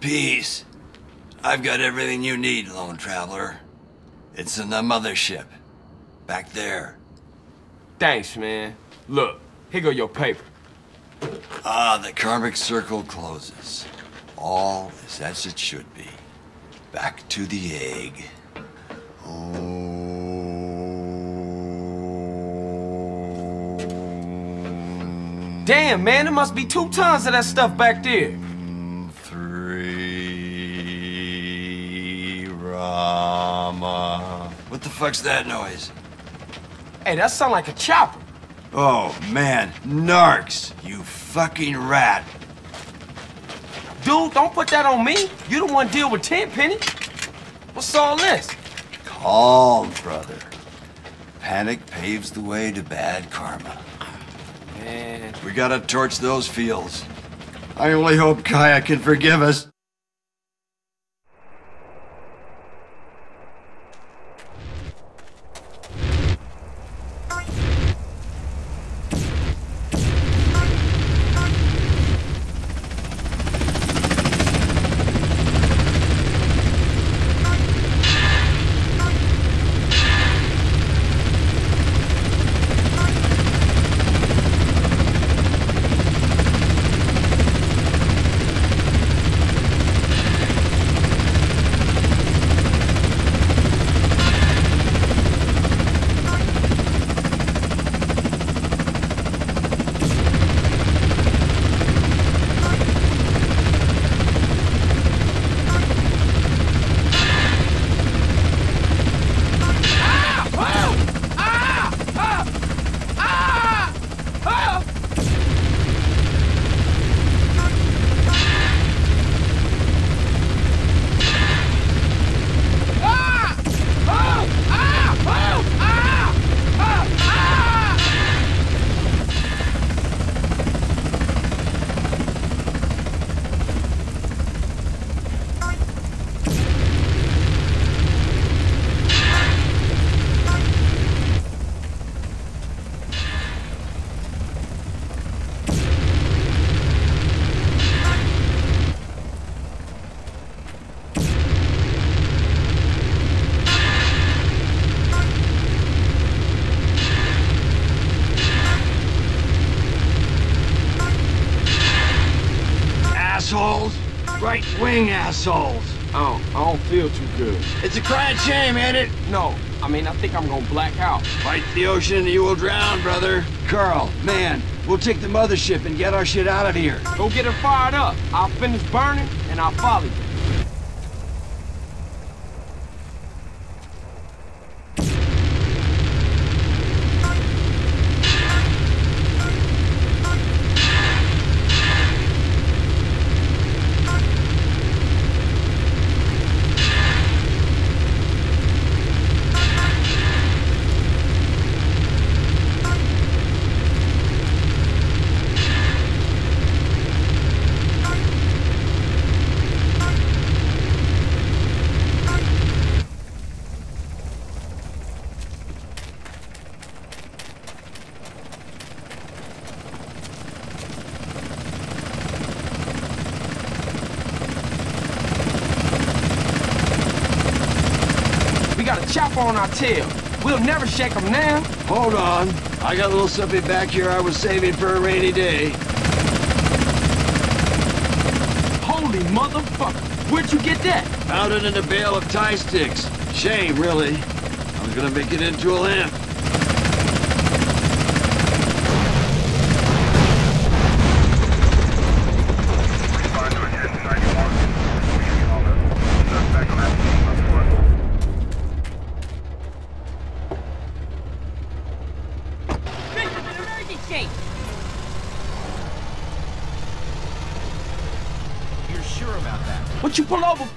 Peace. I've got everything you need, lone traveler. It's in the mothership. Back there. Thanks, man. Look, here go your paper. Ah, the karmic circle closes. All is as it should be. Back to the egg. Oh. Damn, man, there must be 2 tons of that stuff back there. 3 Rama. What the fuck's that noise? Hey, that sound like a chopper. Oh, man, narcs, you fucking rat. Dude, don't put that on me. You the one deal with Tenpenny. What's all this? Calm, brother. Panic paves the way to bad karma. Man. We gotta torch those fields. I only hope Kaya can forgive us. Assholes. Oh, I don't feel too good. It's a crying shame, ain't it? No, I mean, I think I'm gonna black out. Fight the ocean and you will drown, brother. Carl, man, we'll take the mothership and get our shit out of here. Go get it fired up. I'll finish burning and I'll follow you. On our tail. We'll never shake them now. Hold on. I got a little something back here I was saving for a rainy day. Holy motherfucker. Where'd you get that? Found it in a bale of tie sticks. Shame, really. I was gonna make it into a lamp.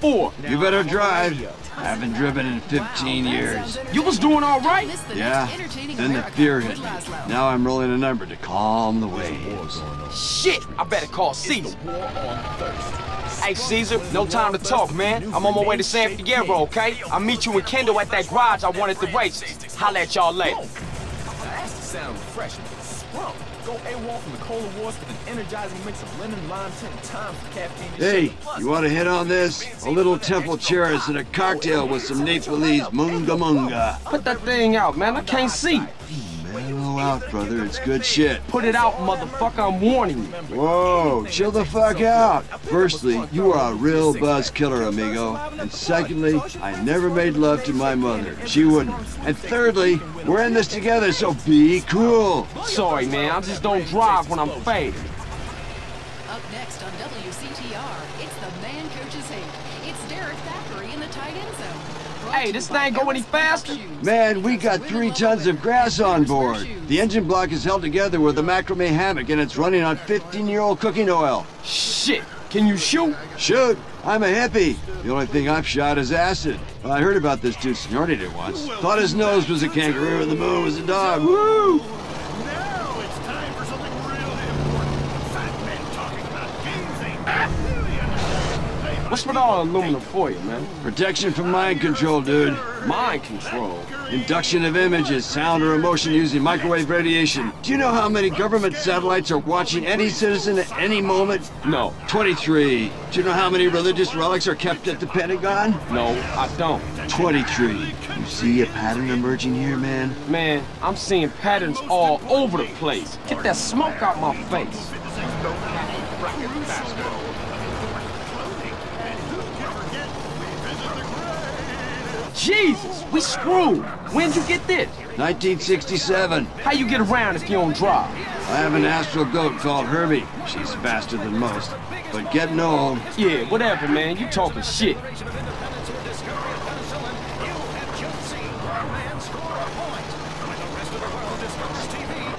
Now, you better drive. I haven't driven in 15 years. You was doing all right? Yeah, then the fear hit me. Now I'm rolling a number to calm the waves. Shit, I better call Caesar. Hey, Caesar, no time to talk, man. I'm on my way to San Fierro, okay? I'll meet you and Kendall at that garage I wanted to race. Holla at y'all later. Sound fresh, sprung. Go AWOL from the Cola Wars with an energizing mix of lemon, lime, and thyme for caffeine. Hey, you want to hit on this? A little temple cherries and a cocktail with some Nepalese munga munga. Put that thing out, man. I can't see. Mellow out, brother. It's good shit. Put it out, motherfucker. I'm warning you. Whoa, chill the fuck out. Firstly, you are a real buzz killer, amigo. And secondly, I never made love to my mother. She wouldn't. And thirdly, we're in this together, so be cool. Sorry, man. I just don't drive when I'm faded. Up next on WCTR, it's the man coaches hate. It's Derek Thackeray in the tight end zone. Hey, this thing go any faster? Man, we got 3 tons of grass on board. The engine block is held together with a macrame hammock, and it's running on 15-year-old cooking oil. Shit! Can you shoot? Shoot? I'm a hippie. The only thing I've shot is acid. Well, I heard about this dude snorted it once. Thought his nose was a kangaroo and the moon was a dog. Woo! Now it's time for something really important. Fat men talking about King's. What's with all aluminum foil, man? Protection from mind control, dude. Mind control? Induction of images, sound, or emotion using microwave radiation. Do you know how many government satellites are watching any citizen at any moment? No. 23. Do you know how many religious relics are kept at the Pentagon? No, I don't. 23. You see a pattern emerging here, man? Man, I'm seeing patterns all over the place. Get that smoke out my face. Jesus, we screwed. When'd you get this? 1967. How you get around if you don't drive? I have an astral goat called Herbie. She's faster than most, but getting old. Yeah, whatever, man. You talking shit.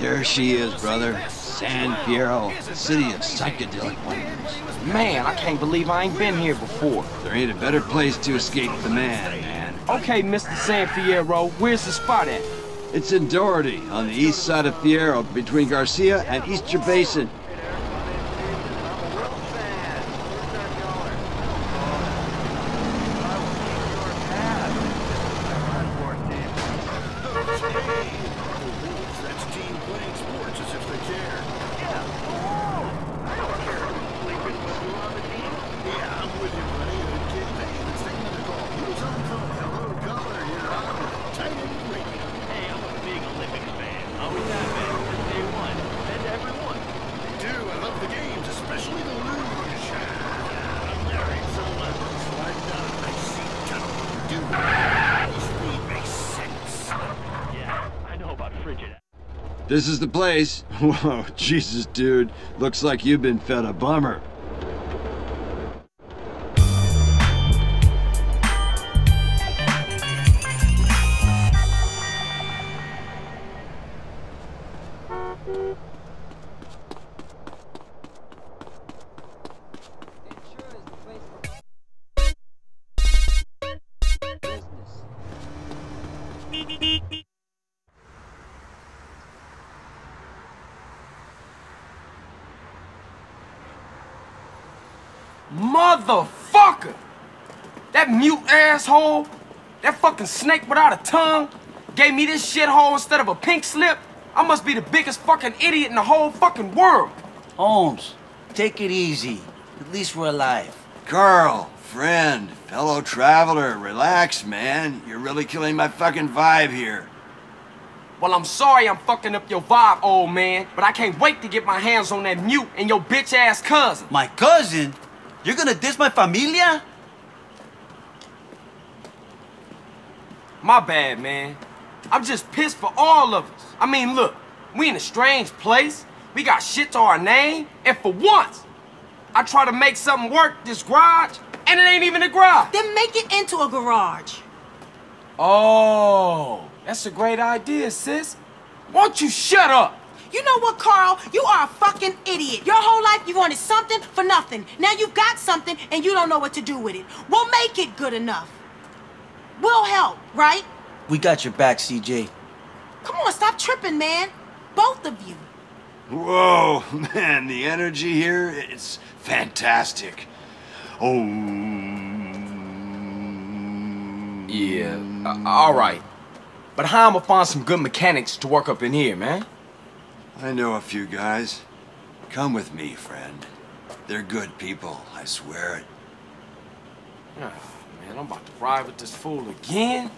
There she is, brother. San Fierro, city of psychedelic wonders. Man, I can't believe I ain't been here before. There ain't a better place to escape the man, man. Okay, Mr. San Fierro, where's the spot at? It's in Doherty, on the east side of Fierro, between Garcia and Easter Basin. This is the place. Whoa, Jesus, dude. Looks like you've been fed a bummer. Motherfucker! That mute asshole, that fucking snake without a tongue, gave me this shithole instead of a pink slip. I must be the biggest fucking idiot in the whole fucking world. Holmes, take it easy. At least we're alive. Carl, friend, fellow traveler, relax, man. You're really killing my fucking vibe here. Well, I'm sorry I'm fucking up your vibe, old man, but I can't wait to get my hands on that mute and your bitch-ass cousin. My cousin? You're gonna diss my familia? My bad, man. I'm just pissed for all of us. I mean, look, we in a strange place. We got shit to our name. And for once, I try to make something work, this garage, and it ain't even a garage. Then make it into a garage. Oh, that's a great idea, sis. Won't you shut up? You know what, Carl? You are a fucking idiot. Your whole life you wanted something for nothing. Now you've got something and you don't know what to do with it. We'll make it good enough. We'll help, right? We got your back, CJ. Come on, stop tripping, man. Both of you. Whoa, man, the energy here, it's fantastic. Oh. Yeah, all right. But how am I gonna find some good mechanics to work up in here, man? I know a few guys. Come with me, friend. They're good people, I swear it. Oh, man, I'm about to ride with this fool again?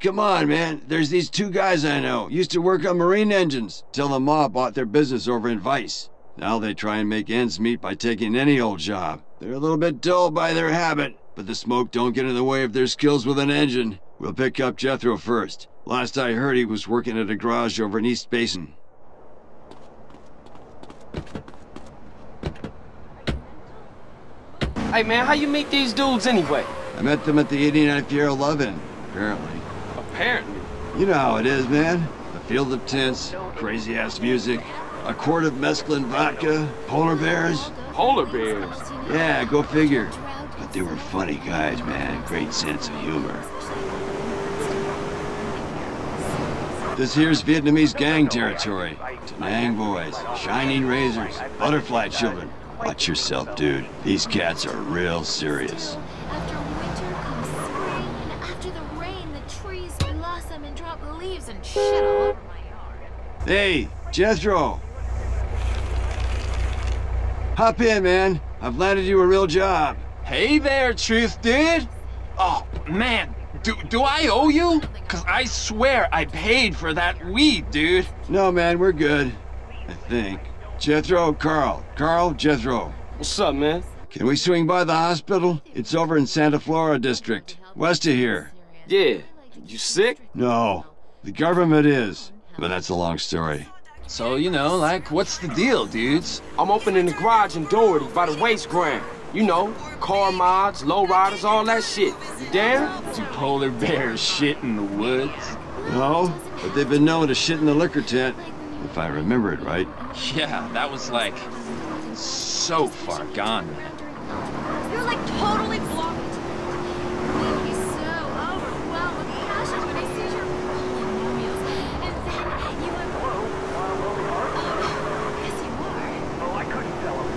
Come on, man. There's these two guys I know. Used to work on marine engines, till the mob bought their business over in Vice. Now they try and make ends meet by taking any old job. They're a little bit dull by their habit, but the smoke don't get in the way of their skills with an engine. We'll pick up Jethro first. Last I heard, he was working at a garage over in East Basin. Hey man, how you meet these dudes anyway? I met them at the 89th Fierro Love-In, apparently. Apparently? You know how it is, man. A field of tents, crazy-ass music, a quart of mesclun vodka, polar bears. Polar bears? Yeah, go figure. But they were funny guys, man. Great sense of humor. This here's Vietnamese gang territory. Tenang boys, shining razors, butterfly children. Watch yourself, dude. These cats are real serious. After winter comes spring, and after the rain, the trees blossom and drop leaves and shit all over my yard. Hey, Jethro! Hop in, man. I've landed you a real job. Hey there, Truth Dude! Oh, man. Do I owe you? Cause I swear I paid for that weed, dude. No, man, we're good. I think. Jethro, Carl. Carl, Jethro. What's up, man? Can we swing by the hospital? It's over in Santa Flora District, west of here. Yeah. You sick? No. The government is. But that's a long story. So, you know, like, what's the deal, dudes? I'm opening the garage in Doherty by the waste ground. You know, car mods, lowriders, all that shit. You down? Do polar bears shit in the woods? No, but they've been known to shit in the liquor tent, if I remember it right. Yeah, that was like so far gone, man. You're like totally blocked. I'd be so overwhelmed with passion when I see your meals, and then you went, oh, yes you were. Oh, I couldn't tell him.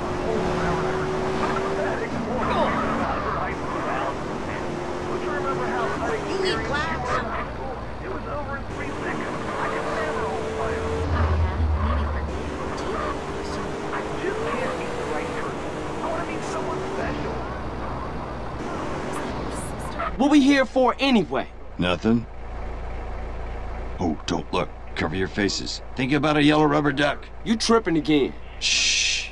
What we here for anyway? Nothing. Oh, don't look. Cover your faces. Think about a yellow rubber duck. You tripping again. Shh.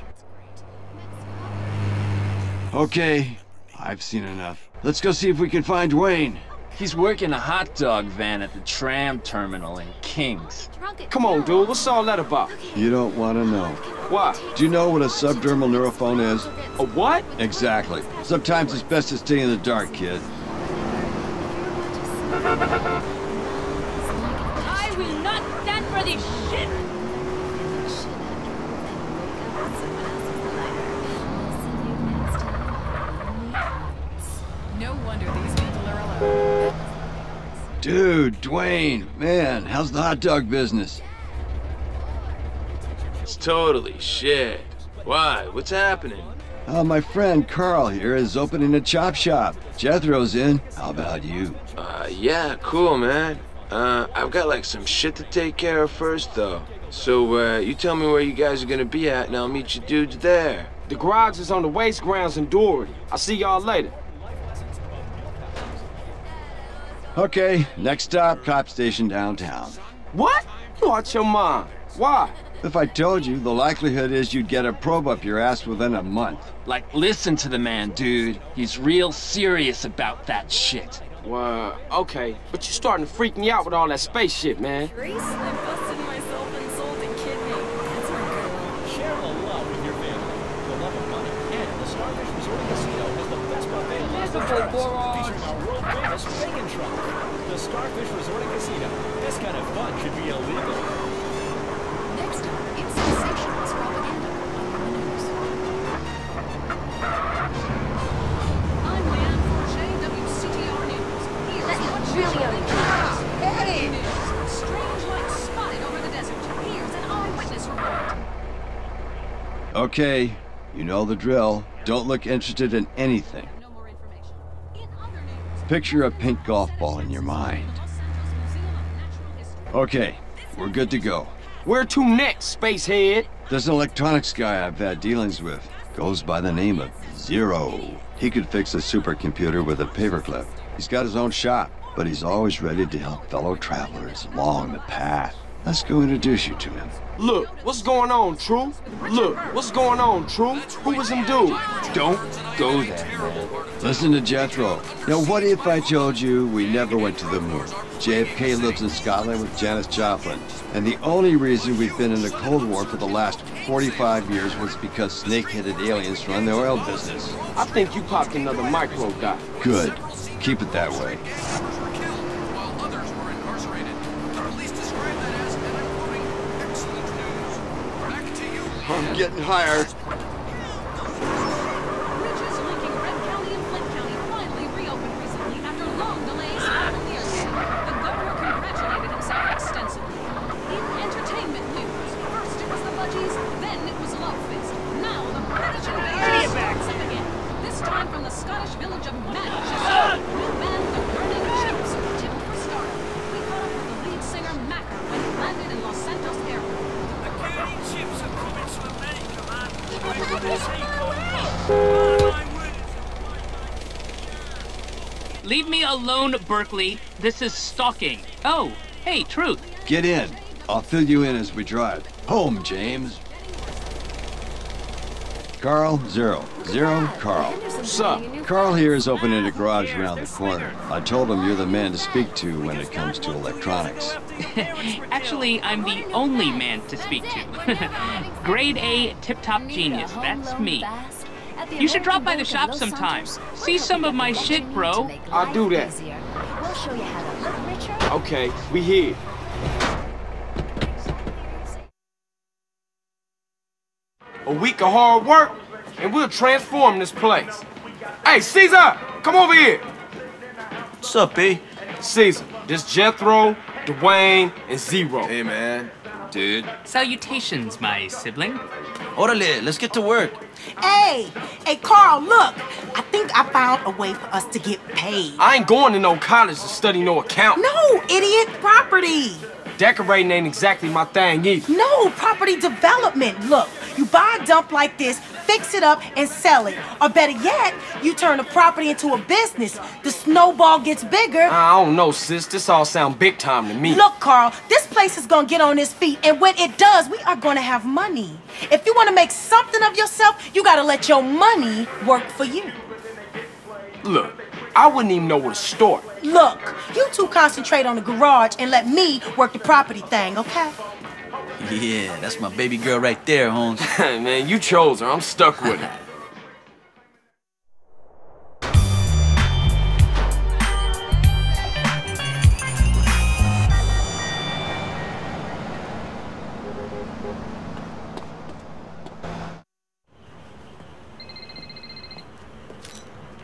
Okay, I've seen enough. Let's go see if we can find Wayne. He's working a hot dog van at the tram terminal in King's. Come on, dude. What's all that about? You don't want to know. Why? Do you know what a subdermal neurophone is? A what? Exactly. Sometimes it's best to stay in the dark, kid. I will not stand for this shit! No wonder these people are alone. Dude, Dwayne, man, how's the hot dog business? It's totally shit. Why? What's happening? My friend Carl here is opening a chop shop. Jethro's in. How about you? Yeah, cool, man. I've got, like, some shit to take care of first, though. So, you tell me where you guys are gonna be at, and I'll meet you dudes there. The garage is on the waste grounds in Doherty. I'll see y'all later. Okay, next stop, cop station downtown. What? You out your mind. Why? If I told you, the likelihood is you'd get a probe up your ass within a month. Like, listen to the man, dude. He's real serious about that shit. Well, okay. But you're starting to freak me out with all that space shit, man. I busted myself and sold a kidney. That's not good. Share the love with your family. The love of money and the Starfish Resorting Casino is the best buffet in Los Santos. Featuring our world-famous vegan truck. The Starfish Resorting Casino. This kind of fun should be illegal. Okay, you know the drill. Don't look interested in anything. Picture a pink golf ball in your mind. Okay, We're good to go. Where to next, spacehead? There's an electronics guy I've had dealings with. Goes by the name of Zero. He could fix a supercomputer with a paperclip. He's got his own shop, but he's always ready to help fellow travelers along the path. Let's go introduce you to him. Look, what's going on, Truth? Look, what's going on, Truth? Who was him dude? Don't go there. Listen to Jethro. Now, what if I told you we never went to the moon? JFK lives in Scotland with Janis Joplin. And the only reason we've been in the Cold War for the last 45 years was because snake-headed aliens run the oil business. I think you popped another micro dot. Good. Keep it that way. I'm getting hired. Leave me alone, Berkeley. This is stalking. Oh, hey, Truth. Get in. I'll fill you in as we drive. Home, James. Carl, Zero. Zero, Carl. What's up? Carl here is opening a garage around the corner. I told him you're the man to speak to when it comes to electronics. Actually, I'm the only man to speak to. Grade A tip-top genius, that's me. You should drop by the shop sometime. See some of my shit, bro. I'll do that. We'll show you how to look richer. Okay, we here. A week of hard work, and we'll transform this place. Hey, Caesar, come over here. What's up, B? Caesar, this Jethro, Dwayne, and Zero. Hey, man. Dude. Salutations, my sibling. Orale, let's get to work. Hey, Carl, look. I think I found a way for us to get paid. I ain't going to no college to study no accounting. No, idiot, property. Decorating ain't exactly my thing either. No, property development. Look, you buy a dump like this, fix it up, and sell it. Or better yet, you turn the property into a business. The snowball gets bigger. I don't know, sis. This all sounds big time to me. Look, Carl, this place is going to get on its feet. And when it does, we are going to have money. If you want to make something of yourself, you got to let your money work for you. Look, I wouldn't even know where to start. Look, you two concentrate on the garage and let me work the property thing, okay? Yeah, that's my baby girl right there, Holmes. Man, you chose her. I'm stuck with her.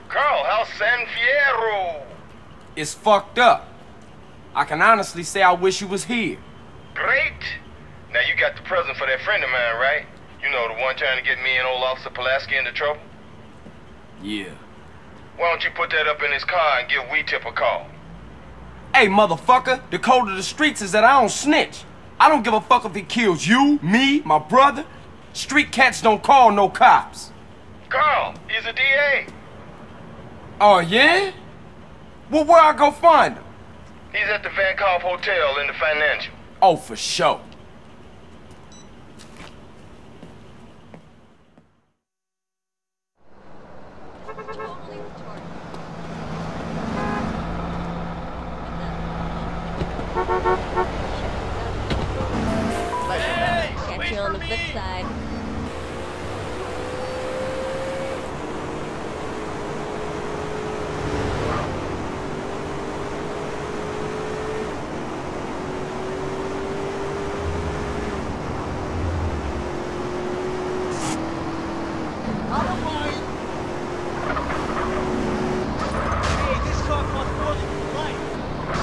Carl, how's San Fierro? It's fucked up. I can honestly say I wish you was here. Great. Now, you got the present for that friend of mine, right? You know, the one trying to get me and old Officer Pulaski into trouble? Yeah. Why don't you put that up in his car and give Wee Tip a call? Hey, motherfucker, the code of the streets is that I don't snitch. I don't give a fuck if he kills you, me, my brother. Street cats don't call no cops. Carl, he's a DA. Oh, yeah? Well, where I go find him? He's at the Van Gogh Hotel in the Financial. Oh, for sure.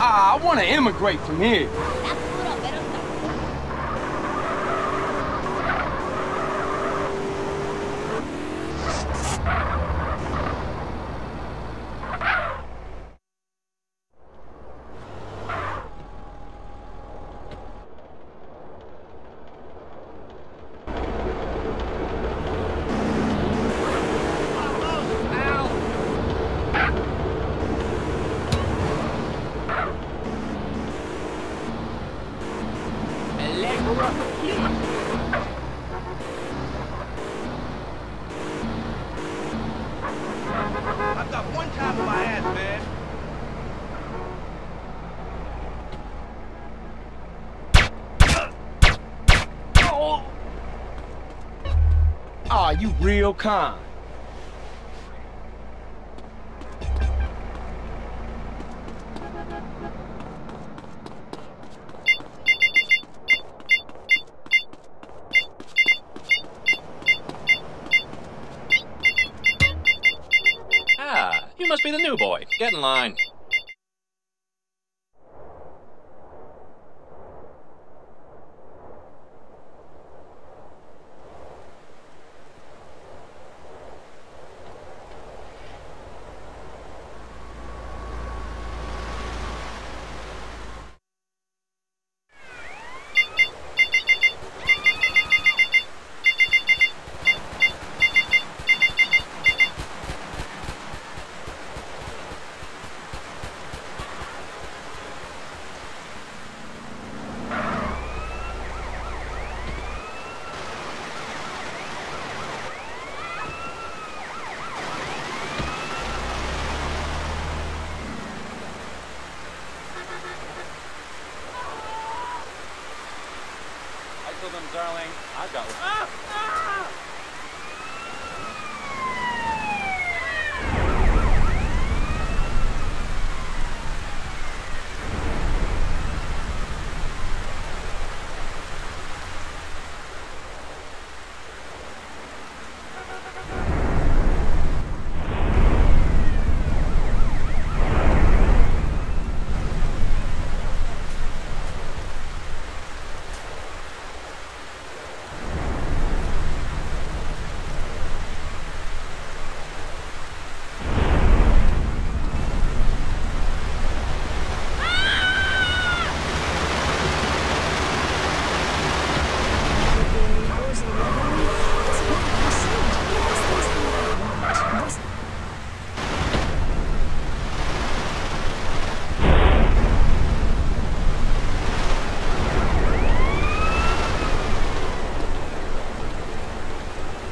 I want to immigrate from here. one time for my ass, man. Aw, you real kind. Ah, you must be the new boy. Get in line. Darling, I've got one.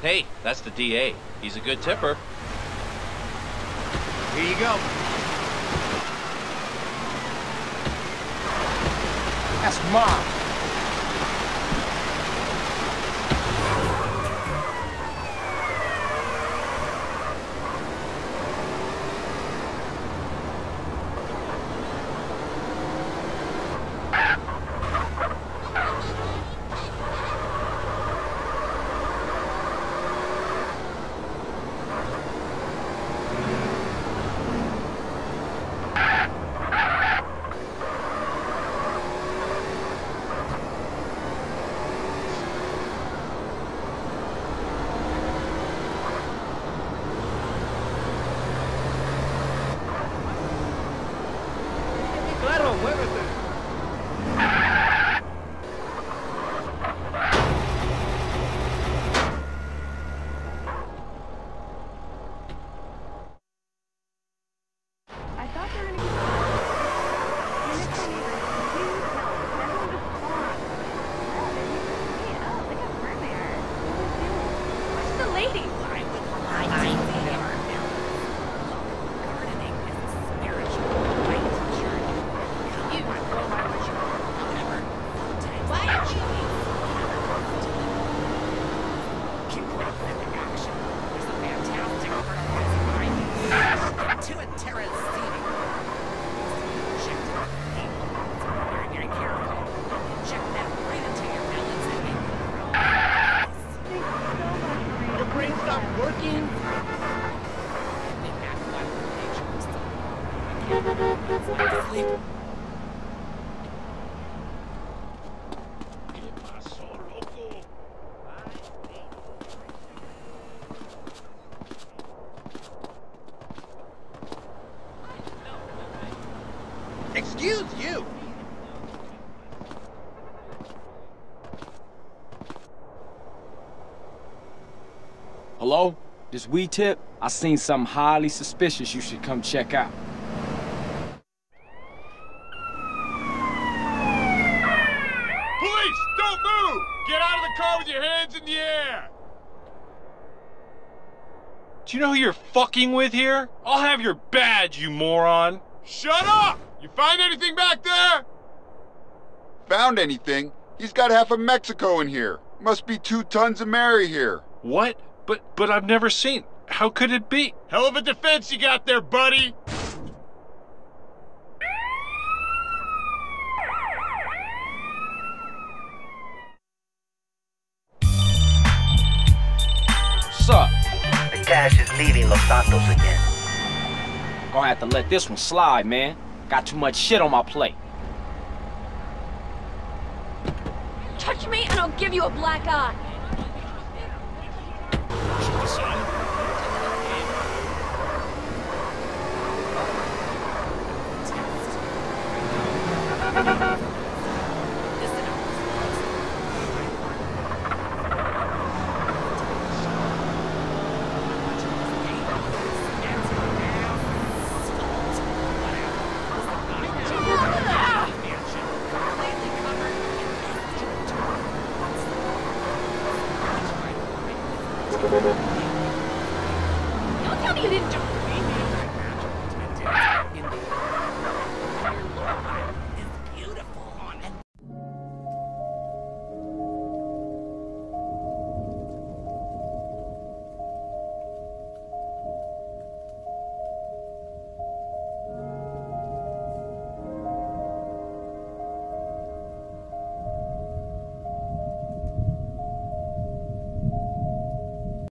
Hey, that's the DA. He's a good tipper. Here you go. That's mine. Hello? This weed tip? I seen something highly suspicious you should come check out. Police! Don't move! Get out of the car with your hands in the air! Do you know who you're fucking with here? I'll have your badge, you moron! Shut up! You find anything back there? Found anything? He's got half of Mexico in here. Must be 2 tons of Mary here. What? But I've never seen. How could it be? Hell of a defense you got there, buddy! Sup? The cash is leaving Los Santos again. Gonna have to let this one slide, man. Got too much shit on my plate. Touch me and I'll give you a black eye. Don't tell me you didn't do it.